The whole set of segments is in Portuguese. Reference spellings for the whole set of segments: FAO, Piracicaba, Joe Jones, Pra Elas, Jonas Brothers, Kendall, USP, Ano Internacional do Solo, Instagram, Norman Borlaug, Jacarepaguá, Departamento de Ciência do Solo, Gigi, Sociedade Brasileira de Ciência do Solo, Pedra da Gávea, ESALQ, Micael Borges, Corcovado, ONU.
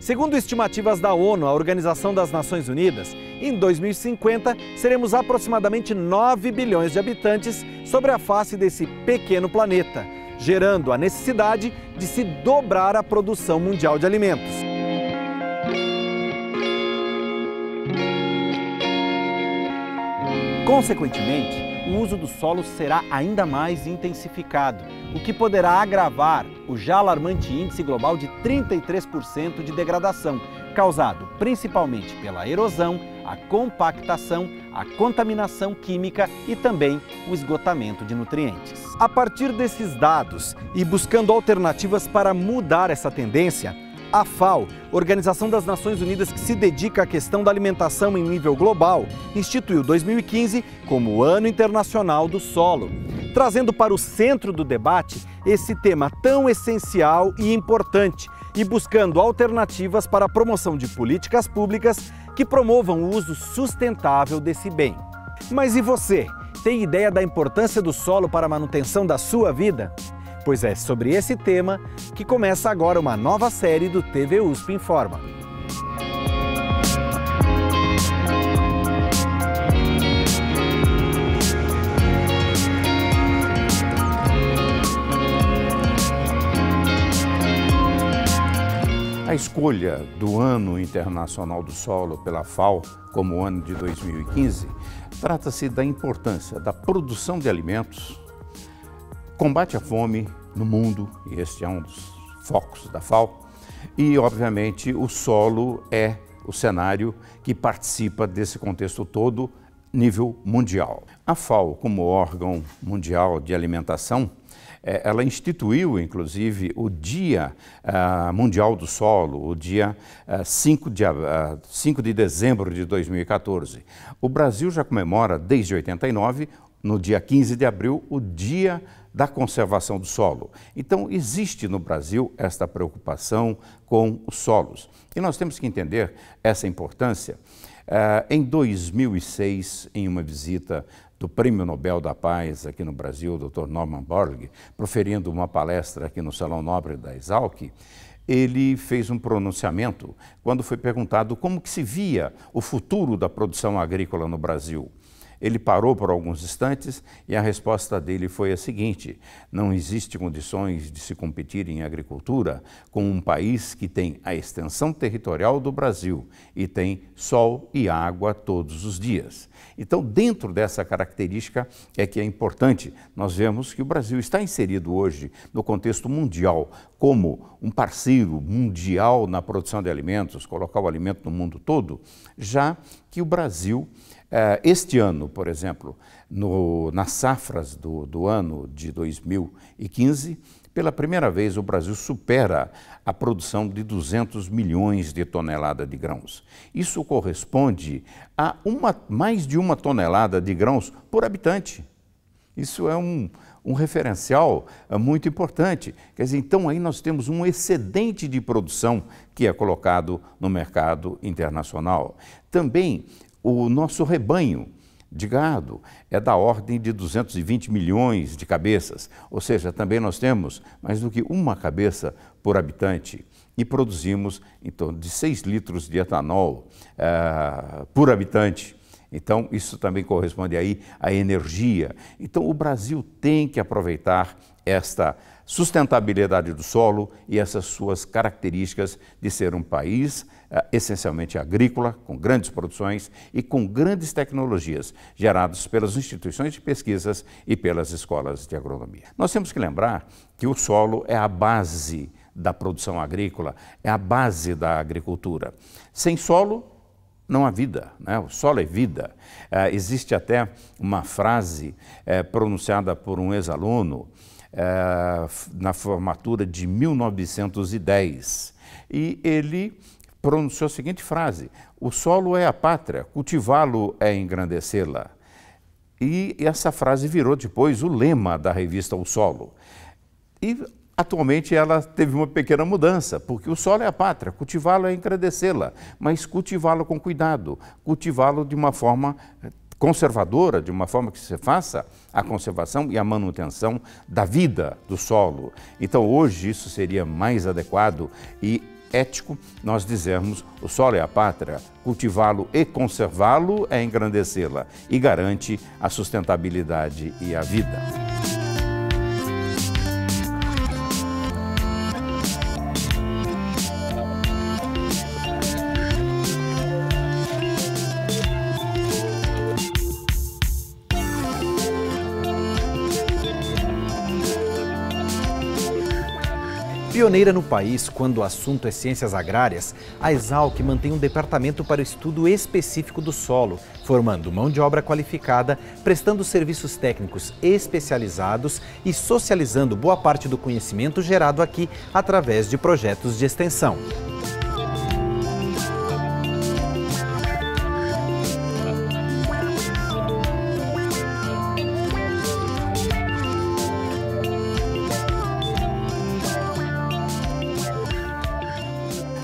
Segundo estimativas da ONU, a Organização das Nações Unidas, em 2050 seremos aproximadamente 9 bilhões de habitantes sobre a face desse pequeno planeta, gerando a necessidade de se dobrar a produção mundial de alimentos. Consequentemente, o uso do solo será ainda mais intensificado, o que poderá agravar o já alarmante índice global de 33% de degradação, causado principalmente pela erosão, a compactação, a contaminação química e também o esgotamento de nutrientes. A partir desses dados e buscando alternativas para mudar essa tendência, a FAO, Organização das Nações Unidas que se dedica à questão da alimentação em nível global, instituiu 2015 como o Ano Internacional do Solo, trazendo para o centro do debate esse tema tão essencial e importante e buscando alternativas para a promoção de políticas públicas que promovam o uso sustentável desse bem. Mas e você? Tem ideia da importância do solo para a manutenção da sua vida? Pois é sobre esse tema que começa agora uma nova série do TV USP Informa. A escolha do Ano Internacional do Solo pela FAO como o ano de 2015 trata-se da importância da produção de alimentos, combate à fome no mundo, e este é um dos focos da FAO, e obviamente o solo é o cenário que participa desse contexto todo, nível mundial. A FAO, como órgão mundial de alimentação, ela instituiu inclusive o Dia Mundial do Solo, o dia 5 de dezembro de 2014. O Brasil já comemora desde 89, no dia 15 de abril, o Dia da Conservação do Solo. Então, existe no Brasil esta preocupação com os solos. E nós temos que entender essa importância. Em 2006, em uma visita do Prêmio Nobel da Paz aqui no Brasil, o Dr. Norman Borlaug, proferindo uma palestra aqui no Salão Nobre da ESALQ, ele fez um pronunciamento quando foi perguntado como que se via o futuro da produção agrícola no Brasil. Ele parou por alguns instantes e a resposta dele foi a seguinte: não existe condições de se competir em agricultura com um país que tem a extensão territorial do Brasil e tem sol e água todos os dias. Então, dentro dessa característica é que é importante nós vermos que o Brasil está inserido hoje no contexto mundial como um parceiro mundial na produção de alimentos, colocar o alimento no mundo todo, já que o Brasil, este ano, por exemplo, nas safras do ano de 2015, pela primeira vez o Brasil supera a produção de 200 milhões de toneladas de grãos. Isso corresponde a mais de uma tonelada de grãos por habitante. Isso é um referencial muito importante. Quer dizer, então aí nós temos um excedente de produção que é colocado no mercado internacional. Também o nosso rebanho de gado é da ordem de 220 milhões de cabeças, ou seja, também nós temos mais do que uma cabeça por habitante e produzimos em torno de 6 litros de etanol por habitante. Então, isso também corresponde aí à energia. Então, o Brasil tem que aproveitar esta sustentabilidade do solo e essas suas características de ser um país essencialmente agrícola, com grandes produções e com grandes tecnologias geradas pelas instituições de pesquisas e pelas escolas de agronomia. Nós temos que lembrar que o solo é a base da produção agrícola, é a base da agricultura. Sem solo, não há vida, né? O solo é vida. Existe até uma frase pronunciada por um ex-aluno na formatura de 1910. E ele pronunciou a seguinte frase: o solo é a pátria, cultivá-lo é engrandecê-la. E essa frase virou depois o lema da revista O Solo. E atualmente ela teve uma pequena mudança, porque o solo é a pátria, cultivá-la é engrandecê-la, mas cultivá-la com cuidado, cultivá-la de uma forma conservadora, de uma forma que se faça a conservação e a manutenção da vida do solo. Então hoje isso seria mais adequado e ético nós dizermos: o solo é a pátria, cultivá-lo e conservá-lo é engrandecê-la e garante a sustentabilidade e a vida. Pioneira no país quando o assunto é ciências agrárias, a ESALQ mantém um departamento para o estudo específico do solo, formando mão de obra qualificada, prestando serviços técnicos especializados e socializando boa parte do conhecimento gerado aqui através de projetos de extensão.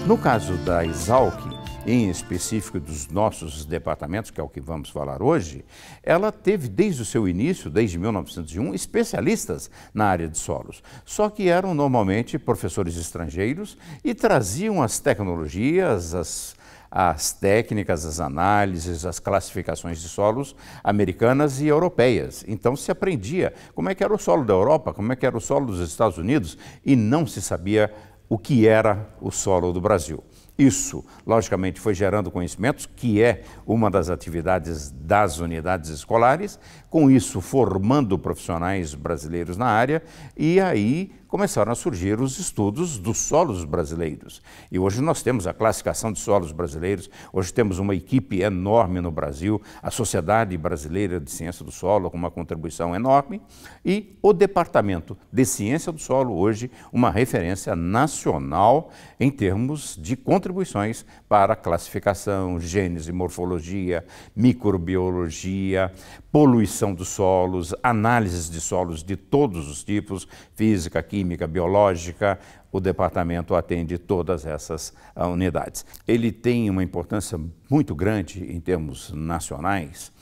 No caso da ESALQ, em específico dos nossos departamentos, que é o que vamos falar hoje, ela teve desde o seu início, desde 1901, especialistas na área de solos. Só que eram normalmente professores estrangeiros e traziam as tecnologias, as técnicas, as análises, as classificações de solos americanas e europeias. Então se aprendia como é que era o solo da Europa, como é que era o solo dos Estados Unidos, e não se sabia o que era o solo do Brasil. Isso, logicamente, foi gerando conhecimentos, que é uma das atividades das unidades escolares, com isso formando profissionais brasileiros na área, e aí começaram a surgir os estudos dos solos brasileiros. E hoje nós temos a classificação de solos brasileiros, hoje temos uma equipe enorme no Brasil, a Sociedade Brasileira de Ciência do Solo, com uma contribuição enorme, e o Departamento de Ciência do Solo, hoje, uma referência nacional em termos de contribuições para classificação, gênese, morfologia, microbiologia, poluição dos solos, análises de solos de todos os tipos, física, química, biológica. O departamento atende todas essas unidades. Ele tem uma importância muito grande em termos nacionais,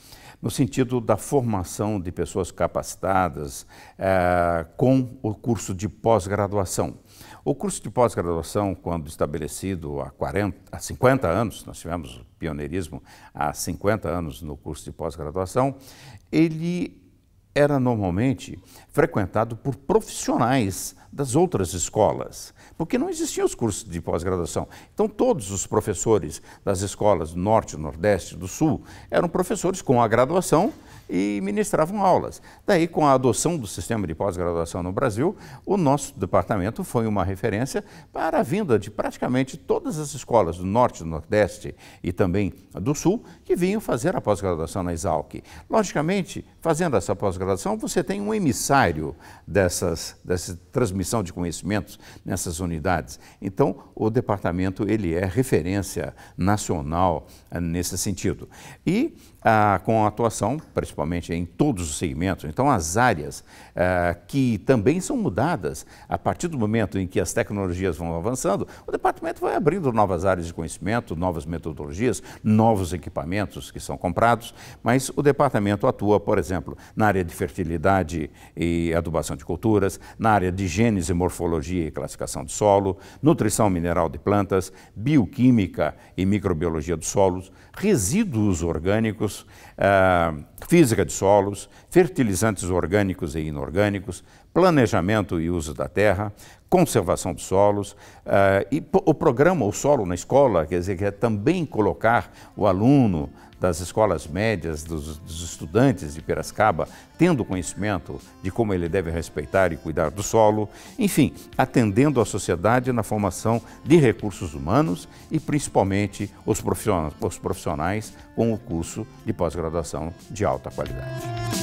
no sentido da formação de pessoas capacitadas com o curso de pós-graduação. O curso de pós-graduação, quando estabelecido há 50 anos, nós tivemos pioneirismo há 50 anos no curso de pós-graduação, ele era normalmente frequentado por profissionais das outras escolas, porque não existiam os cursos de pós-graduação. Então todos os professores das escolas do Norte, Nordeste, do Sul eram professores com a graduação e ministravam aulas. Daí, com a adoção do sistema de pós-graduação no Brasil, o nosso departamento foi uma referência para a vinda de praticamente todas as escolas do Norte, do Nordeste e também do Sul, que vinham fazer a pós-graduação na ESALQ. Logicamente, fazendo essa pós-graduação, você tem um emissário dessa transmissão de conhecimentos nessas unidades. Então, o departamento ele é referência nacional nesse sentido. E com a atuação, principalmente em todos os segmentos. Então, as áreas que também são mudadas a partir do momento em que as tecnologias vão avançando, o departamento vai abrindo novas áreas de conhecimento, novas metodologias, novos equipamentos que são comprados, mas o departamento atua, por exemplo, na área de fertilidade e adubação de culturas, na área de gênese, morfologia e classificação do solo, nutrição mineral de plantas, bioquímica e microbiologia dos solos, resíduos orgânicos, física de solos, fertilizantes orgânicos e inorgânicos, planejamento e uso da terra, conservação dos solos, e o programa O Solo na Escola, quer dizer, que é também colocar o aluno das escolas médias, dos estudantes de Piracicaba, tendo conhecimento de como ele deve respeitar e cuidar do solo, enfim, atendendo a sociedade na formação de recursos humanos e principalmente os profissionais com o curso de pós-graduação de alta qualidade.